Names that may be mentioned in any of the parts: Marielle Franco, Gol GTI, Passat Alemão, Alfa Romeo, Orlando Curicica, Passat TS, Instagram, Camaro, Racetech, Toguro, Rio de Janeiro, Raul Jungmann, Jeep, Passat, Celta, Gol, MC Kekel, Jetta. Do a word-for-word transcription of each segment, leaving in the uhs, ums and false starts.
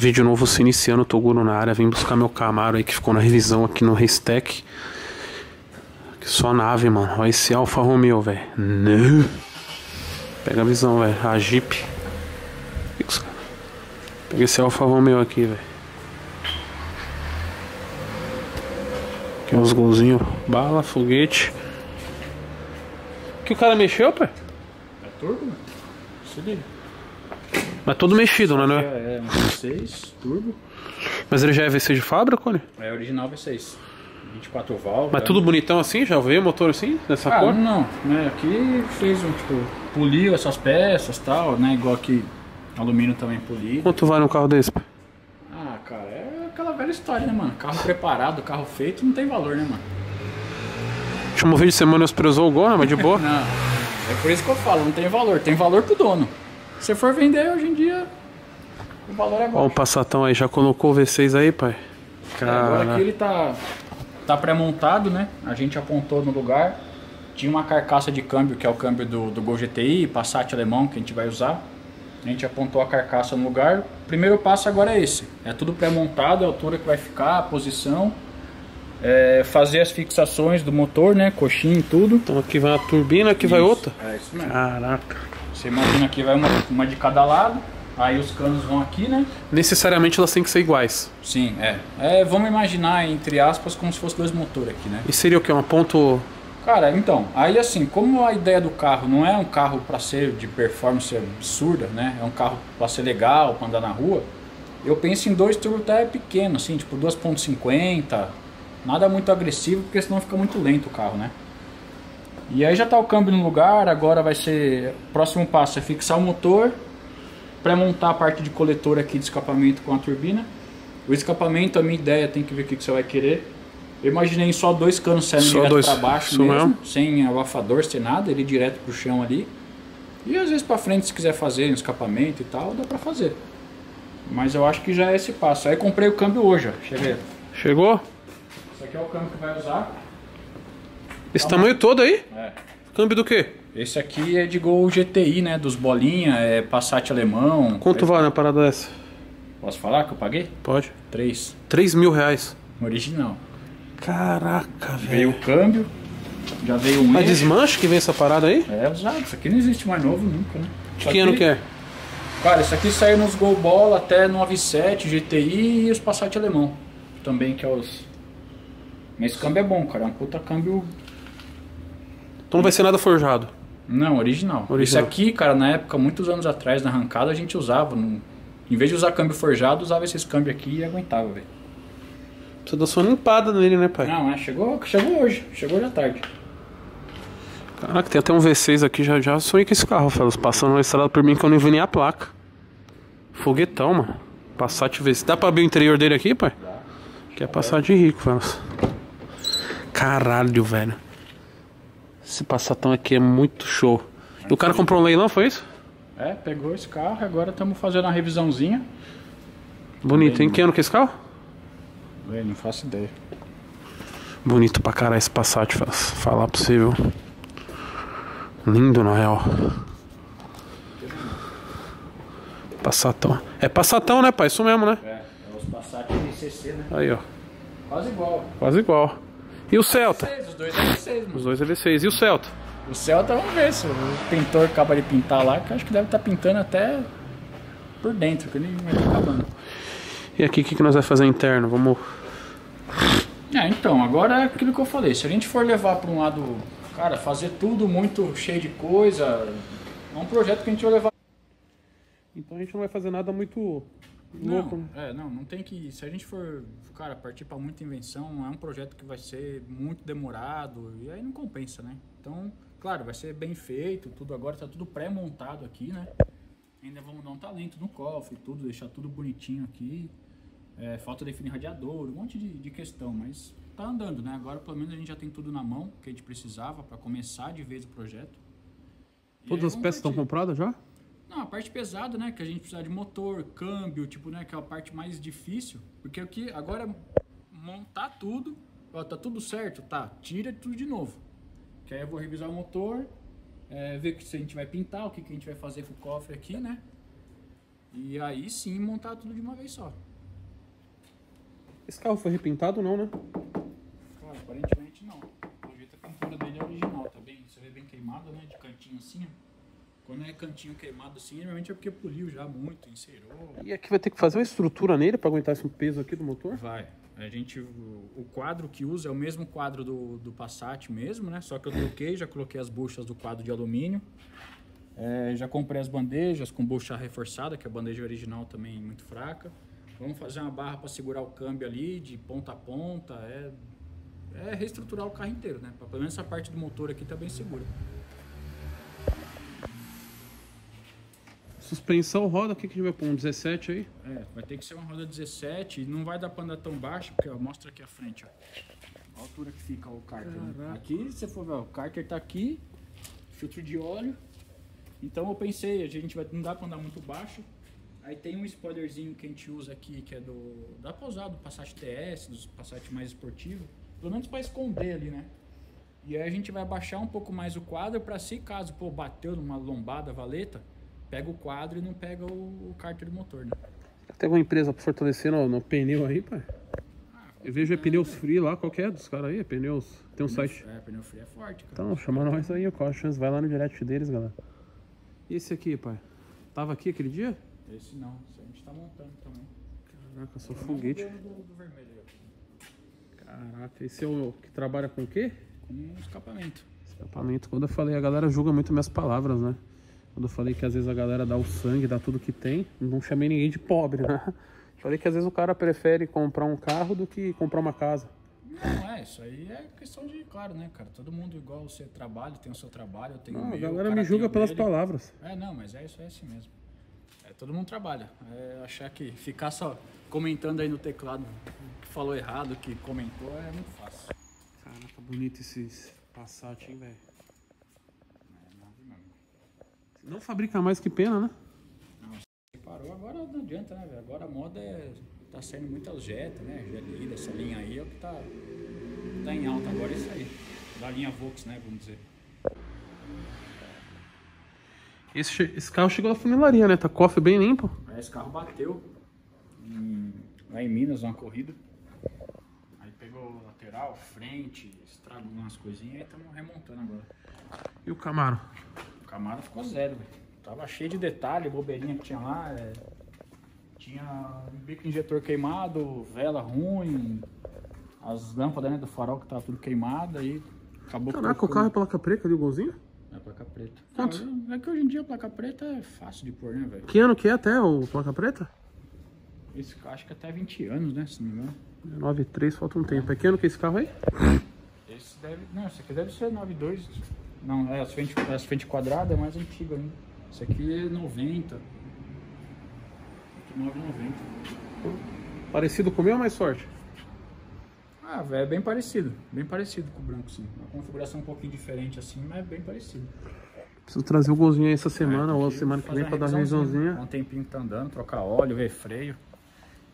Vídeo novo se iniciando, Toguro na área. Vim buscar meu Camaro aí que ficou na revisão aqui no Racetech. Só nave, mano. Olha esse Alfa Romeo, velho. Pega a visão, velho. A Jeep. Pega esse Alfa Romeo aqui, velho. Aqui uns golzinhos. Bala, foguete. O que o cara mexeu, pé? É turbo, mano. Se liga. Mas todo mexido, né, né? É, é um V seis, turbo. Mas ele já é V seis de fábrica, Cone? É original V seis. vinte e quatro válvulas. Mas tudo bonitão assim? Já veio o motor assim? Nessa ah, cor? Não, né? Aqui fez um, tipo, poliu essas peças e tal, né? Igual aqui, alumínio também polido. Quanto vale um carro desse? Ah, cara, é aquela velha história, né, mano? Carro preparado, carro feito, não tem valor, né, mano? Último vídeo de semana eu prezou o Gol, né? Mas de boa. Não, é por isso que eu falo, não tem valor. Tem valor pro dono. Se for vender hoje em dia, o valor é bom. Ó o Passatão aí, já colocou o V seis aí, pai? Cara, agora aqui ele tá, tá pré-montado, né? A gente apontou no lugar. Tinha uma carcaça de câmbio, que é o câmbio do, do Gol G T I, Passat Alemão, que a gente vai usar. A gente apontou a carcaça no lugar. O primeiro passo agora é esse. É tudo pré-montado, a altura que vai ficar, a posição. É, fazer as fixações do motor, né? Coxinha e tudo. Então aqui vai uma turbina, aqui isso, vai outra. É isso mesmo. Caraca. Você imagina que vai uma, uma de cada lado, aí os canos vão aqui, né? Necessariamente elas têm que ser iguais. Sim, é. é vamos imaginar, entre aspas, como se fosse dois motores aqui, né? E seria o quê? Um ponto... Cara, então, aí assim, como a ideia do carro não é um carro para ser de performance absurda, né? É um carro para ser legal, para andar na rua. Eu penso em dois turbo até pequeno, assim, tipo dois ponto cinquenta, nada muito agressivo, porque senão fica muito lento o carro, né? E aí já tá o câmbio no lugar, agora vai ser... O próximo passo é fixar o motor, pré-montar a parte de coletor aqui de escapamento com a turbina. O escapamento, a minha ideia, tem que ver o que você vai querer. Eu imaginei só dois canos saindo só direto dois. pra baixo Isso mesmo, não. sem abafador, sem nada, ele direto pro chão ali. E às vezes pra frente, se quiser fazer um escapamento e tal, dá pra fazer. Mas eu acho que já é esse passo. Aí comprei o câmbio hoje, ó. Cheguei. Chegou? Esse aqui é o câmbio que vai usar. Esse Calma. tamanho todo aí? É. Câmbio do quê? Esse aqui é de Gol G T I, né? Dos bolinha, é Passat Alemão. Quanto vale na parada dessa? Posso falar que eu paguei? Pode. Três. Três mil reais. Original. Caraca, velho. Veio o câmbio, já veio um... A desmanche que vem essa parada aí? É, usado. Isso aqui não existe mais novo nunca, né? De que ano que é? Cara, isso aqui saiu nos Gol Bola até noventa e sete, G T I e os Passat Alemão. Também que é os... Mas esse câmbio é bom, cara. É um puta câmbio... Então não vai ser nada forjado? Não, original. Isso aqui, cara, na época, muitos anos atrás, na arrancada, a gente usava. No... Em vez de usar câmbio forjado, usava esses câmbios aqui e aguentava, velho. Você deu só uma limpada nele, né, pai? Não, é, chegou, chegou hoje. Chegou hoje à tarde. Caraca, tem até um V seis aqui, já, já sonhei com esse carro, Felas. Passando na estrada por mim que eu não vi nem a placa. Foguetão, mano. Passat V seis. Dá pra abrir o interior dele aqui, pai? Dá. Que é Passat de rico, Felas. Caralho, velho. Esse Passatão aqui é muito show. E o cara comprou um leilão, foi isso? É, pegou esse carro e agora estamos fazendo uma revisãozinha. Bonito, hein? Que ano que é esse carro? Eu não faço ideia. Bonito pra caralho esse Passat, falar pra você, viu? Lindo, na real. Passatão. É Passatão, né, pai? Isso mesmo, né? É, é os Passat T S, né? Aí, ó. Quase igual. Quase igual. E o Celta? Os dois é V seis, mano. Os dois é V seis. E o Celta? O Celta, vamos ver se o pintor acaba de pintar lá, que eu acho que deve estar pintando até por dentro, que ele vai estar acabando. E aqui, o que, que nós vamos fazer interno? Vamos... É, então, agora é aquilo que eu falei. Se a gente for levar para um lado, cara, fazer tudo muito cheio de coisa, é um projeto que a gente vai levar... Então a gente não vai fazer nada muito... Não, é, não, não tem que... Se a gente for, cara, partir para muita invenção, é um projeto que vai ser muito demorado e aí não compensa, né? Então, claro, vai ser bem feito, tudo agora tá tudo pré-montado aqui, né? Ainda vamos dar um talento no cofre, tudo, deixar tudo bonitinho aqui. É, falta definir radiador, um monte de, de questão, mas tá andando, né? Agora pelo menos a gente já tem tudo na mão que a gente precisava para começar de vez o projeto. E Todas aí, as peças estão compradas já? Não, a parte pesada, né, que a gente precisa de motor, câmbio, tipo, né, que é a parte mais difícil, porque aqui agora é montar tudo, ó, tá tudo certo, tá, tira tudo de novo, que aí eu vou revisar o motor, é, ver se a gente vai pintar, o que, que a gente vai fazer com o cofre aqui, né, E aí sim montar tudo de uma vez só. Esse carro foi repintado ou não, né? Cara, aparentemente não. O jeito a pintura dele é original, tá bem? Você vê bem queimado, né? De cantinho assim, ó. Quando é cantinho queimado assim, realmente é porque poliu já muito, encerou. E aqui vai ter que fazer uma estrutura nele para aguentar esse peso aqui do motor? Vai. A gente, o quadro que usa é o mesmo quadro do, do Passat mesmo, né? Só que eu troquei, já coloquei as buchas do quadro de alumínio. É, já comprei as bandejas com bucha reforçada, que a bandeja original também é muito fraca. Vamos fazer uma barra para segurar o câmbio ali, de ponta a ponta. É, é reestruturar o carro inteiro, né? Pra, pelo menos essa parte do motor aqui tá bem segura. Suspensão, roda, o que a gente vai pôr? Um dezessete aí? É, vai ter que ser uma roda dezessete, não vai dar pra andar tão baixo, porque ó, mostra aqui a frente, ó. A altura que fica o cárter, né? Aqui, se for ver, ó, o cárter tá aqui, filtro de óleo. Então eu pensei, a gente vai, não dá pra andar muito baixo. Aí tem um spoilerzinho que a gente usa aqui, que é do, dá pra usar do Passat T S, dos Passat mais esportivo, pelo menos pra esconder ali, né? E aí a gente vai abaixar um pouco mais o quadro pra se caso, pô, bateu numa lombada, valeta, pega o quadro e não pega o, o cárter do motor, né? Tem alguma empresa pra fortalecer no, no pneu aí, pai? Ah, eu vejo é pneus free lá, qual que é dos caras aí? É pneus, tem um pneu, site. É, pneu free é forte, cara. Então, chama nós aí, qual a chance? Vai lá no direct deles, galera. E esse aqui, pai? Tava aqui aquele dia? Esse não, esse a gente tá montando também. Caraca, só foguete. Do, do vermelho. Caraca, esse é o que trabalha com o quê? Com escapamento. Escapamento, quando eu falei, a galera julga muito minhas palavras, né? Quando eu falei que às vezes a galera dá o sangue, dá tudo que tem, não chamei ninguém de pobre, né? Falei que às vezes o cara prefere comprar um carro do que comprar uma casa. Não, é, isso aí é questão de, claro, né, cara? Todo mundo igual, você trabalha, tem o seu trabalho, eu tenho o meu. A galera me julga pelas palavras. É, não, mas é isso, é assim mesmo. É, todo mundo trabalha. É, achar que ficar só comentando aí no teclado que falou errado, que comentou, é muito fácil. Caraca, bonito esses Passat, hein, velho? Não fabrica mais, que pena, né? Não, parou, agora não adianta, né, velho? Agora a moda é, tá saindo muitas Jetta, né? G L I, dessa linha aí é o que tá, tá em alta agora, é isso aí. Da linha Vox, né, vamos dizer. Esse, esse carro chegou na funilaria, né? Tá cofre bem limpo. É, esse carro bateu em, lá em Minas, numa corrida. Aí pegou lateral, frente, estragou umas coisinhas e estamos remontando agora. E o Camaro? O Camaro ficou zero, velho. Tava cheio de detalhe, bobeirinha que tinha lá. É... Tinha bico injetor queimado, vela ruim, as lâmpadas, né, do farol que tava tudo queimada e acabou. Caraca, o carro é placa preta ali, o Golzinho? É placa preta. Quanto? Ah, é que hoje em dia a placa preta é fácil de pôr, né, velho? Que ano que é até o placa preta? Esse carro acho que até vinte anos, né, se não me engano. nove três, falta um tempo. É que ano que é esse carro aí? Esse deve... Não, esse aqui deve ser nove dois... Não, é, as frente, as frente quadrada é mais antiga, né? Isso aqui é noventa. noventa. Parecido com o meu ou mais forte? Ah, velho, é bem parecido. Bem parecido com o branco, sim. Uma configuração um pouquinho diferente assim, mas é bem parecido. Preciso trazer o Golzinho aí essa semana é, ou a semana que vem pra dar uma revisãozinha. Há um tempinho que tá andando, trocar óleo, ver freio.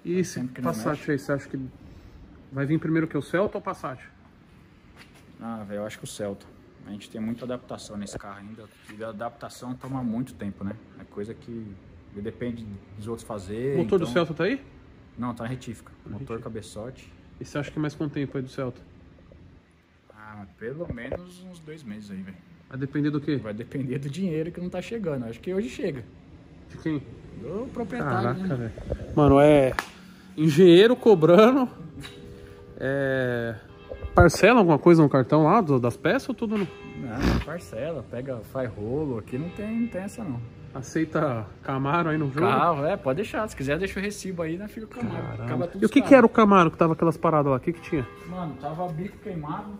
E esse Passat aí, você acha que vai vir primeiro que o Celta ou o Passat? Ah, velho, eu acho que o Celta. A gente tem muita adaptação nesse carro ainda, e a adaptação toma muito tempo, né? É coisa que depende dos outros fazer. O motor então... do Celta tá aí? Não, tá na retífica. Na motor retífica. Cabeçote. E você acha que mais quanto tempo aí do Celta? Ah, pelo menos uns dois meses aí, velho. Vai depender do quê? Vai depender do dinheiro que não tá chegando. Acho que hoje chega. De quem? Do proprietário. Caraca, né? Velho. Mano, é engenheiro cobrando... É... Parcela alguma coisa no cartão lá, das peças ou tudo? No... Não, parcela, pega, faz rolo, aqui não tem, não tem essa não. Aceita Camaro aí no jogo? Carro, é, pode deixar, se quiser deixa o recibo aí, né, fica o Camaro. Acaba tudo. E o que, que era o Camaro que tava aquelas paradas lá, o que que tinha? Mano, tava bico queimado.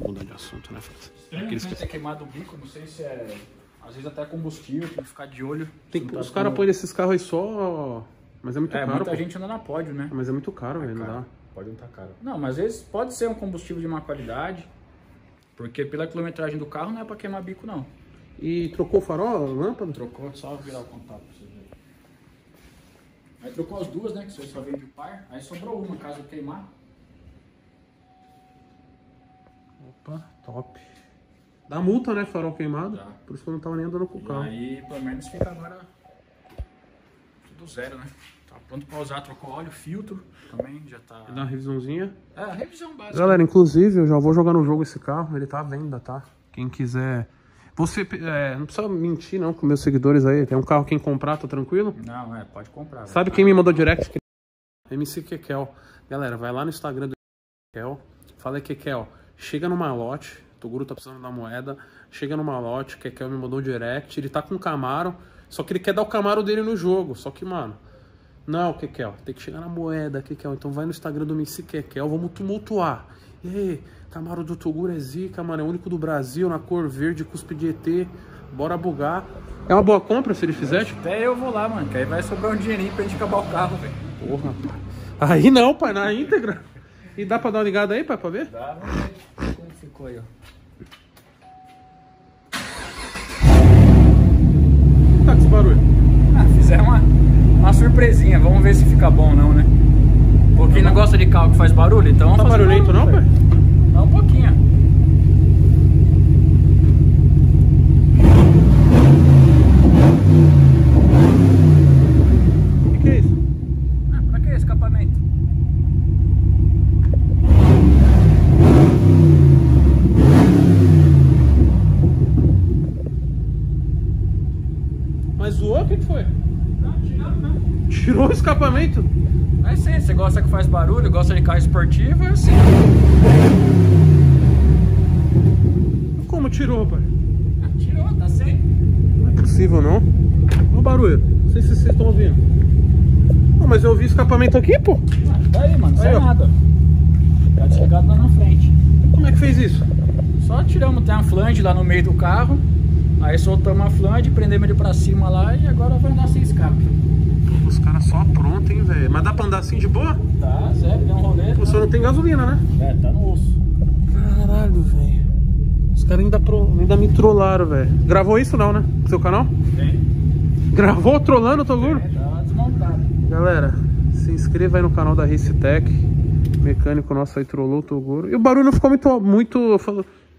Muda de assunto, né? Estranho que ter queimado o bico, não sei se é, às vezes até combustível, tem que ficar de olho. Tem, tá os caras como... põem esses carros aí só, mas é muito é, caro. Muita pô. gente anda na pódio, né? Mas é muito caro, é velho, caro. Não dá. Pode não tá caro. Não, mas às vezes pode ser um combustível de má qualidade, porque pela quilometragem do carro não é pra queimar bico, não. E trocou o farol, a lâmpada? Trocou, só virar o contato pra você ver. Aí trocou as duas, né, que você só vende o par, aí sobrou uma, caso queimar. Opa, top. Dá multa, né, farol queimado? Dá. Por isso que eu não tava nem andando com o carro. E aí, pelo menos fica agora tudo do zero, né? Tá pronto pra usar, trocou óleo, filtro também, já tá... Dá uma revisãozinha. É, revisão básica. Galera, inclusive, eu já vou jogar no jogo esse carro, ele tá à venda, tá? Quem quiser... Você, é, não precisa mentir não com meus seguidores aí, tem um carro quem comprar, tá tranquilo? Não, é, pode comprar. Sabe quem me mandou direct? M C Kekel. Galera, vai lá no Instagram do Kekel, fala aí, Kekel, chega no malote, Toguro tá precisando da moeda, chega no malote, Kekel me mandou direct, ele tá com um Camaro, só que ele quer dar o Camaro dele no jogo, só que, mano, não, Kekel, tem que chegar na moeda, Kekel, então vai no Instagram do M C Kekel, vamos tumultuar. E aí, Camaro do Toguro é zica, mano, é o único do Brasil, na cor verde, cuspe de E T, bora bugar. É uma boa compra se ele fizer? Tipo? Até eu vou lá, mano, que aí vai sobrar um dinheirinho pra gente acabar o carro, velho. Porra, aí não, pai, na íntegra. E dá pra dar uma ligada aí, pai, pra ver? Dá, vamos ver como ficou aí, ó. O que tá com esse barulho? Ah, fizeram uma, uma surpresinha, vamos ver se fica bom ou não, né? Porque não gosta de carro que faz barulho, então... Não tá barulhento não, pai? Dá um pouquinho. O que que é isso? Ah, pra que escapamento? Mas zoou? O que que foi? Não, tiraram não. Tirou o escapamento? É sim, você gosta que faz barulho, gosta de carro esportivo, é assim. Como tirou, pai? Ah, tirou, tá sem. Não é possível, não. Olha o barulho, não sei se vocês estão ouvindo. Não, mas eu ouvi escapamento aqui, pô. Ah, tá aí, mano, sem nada. Tá desligado lá na frente. Como é que fez isso? Só tiramos, tem uma flange lá no meio do carro. Aí soltamos a flange, prendemos ele pra cima lá e agora vai andar sem escape. Os caras só aprontam, hein, velho. Mas dá pra andar assim de boa? Tá, sério, tem um rolê. Pô, tá... só não tem gasolina, né? É, tá no osso. Caralho, velho. Os caras ainda, pro... ainda me trollaram, velho. Gravou isso não, né? Pro seu canal? Tem. Gravou trollando, Toguro? É, tá desmontado. Galera, se inscreva aí no canal da Racetech. O mecânico nosso aí trollou o Toguro. E o barulho não ficou muito... muito...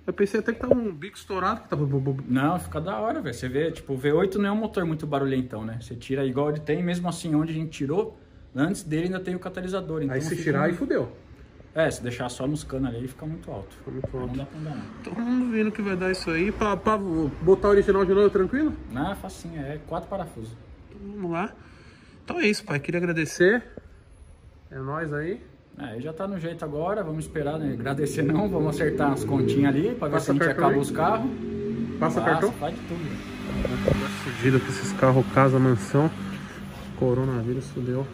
Eu pensei até que tava um bico estourado que tava... Não, fica da hora, velho. Você vê, tipo, o V oito não é um motor muito barulhentão, né? Você tira igual ele tem, mesmo assim, onde a gente tirou, antes dele ainda tem o catalisador. Então aí se tirar, aí fudeu. É, se deixar só nos canos ali, fica muito alto. Fica muito alto. Não dá pra andar, não. Todo mundo vendo que vai dar isso aí. Pra, pra botar o original de novo, tranquilo? Não, facinho. É quatro parafusos. Então, vamos lá. Então é isso, pai. Queria agradecer. É nóis aí. Aí é, já tá no jeito agora, vamos esperar, né? Agradecer não, vamos acertar as continhas ali pra ver Passa se a gente acaba aí. Os carros. Passa, Passa cartão? Faz de tudo. Tá fudido com esses carros, casa, mansão. Coronavírus, fudeu.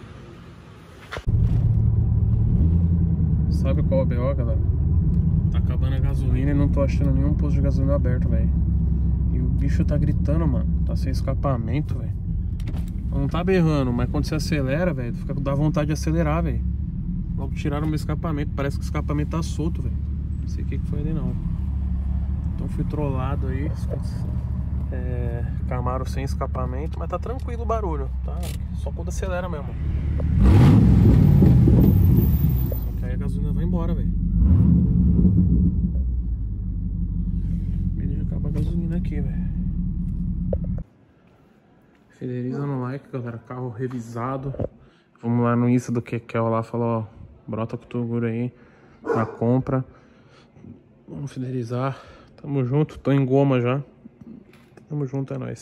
Sabe qual é o B O, galera? Tá acabando a gasolina e não tô achando nenhum posto de gasolina aberto, velho. E o bicho tá gritando, mano. Tá sem escapamento, velho. Não tá berrando, mas quando você acelera, velho, fica dá vontade de acelerar, velho. Logo tiraram o meu escapamento, parece que o escapamento tá solto, velho. Não sei o que foi ali não. Então fui trollado aí. É, Camaro sem escapamento, mas tá tranquilo o barulho, tá? Só quando acelera mesmo. Só que aí a gasolina vai embora, velho. Beleza, acaba a gasolina aqui, velho. Fideliza no like, galera. Carro revisado. Vamos lá no Insta do Kekel lá, falou, ó. Brota com o Toguro aí, na compra. Vamos fidelizar. Tamo junto, tô em goma já. Tamo junto, é nóis.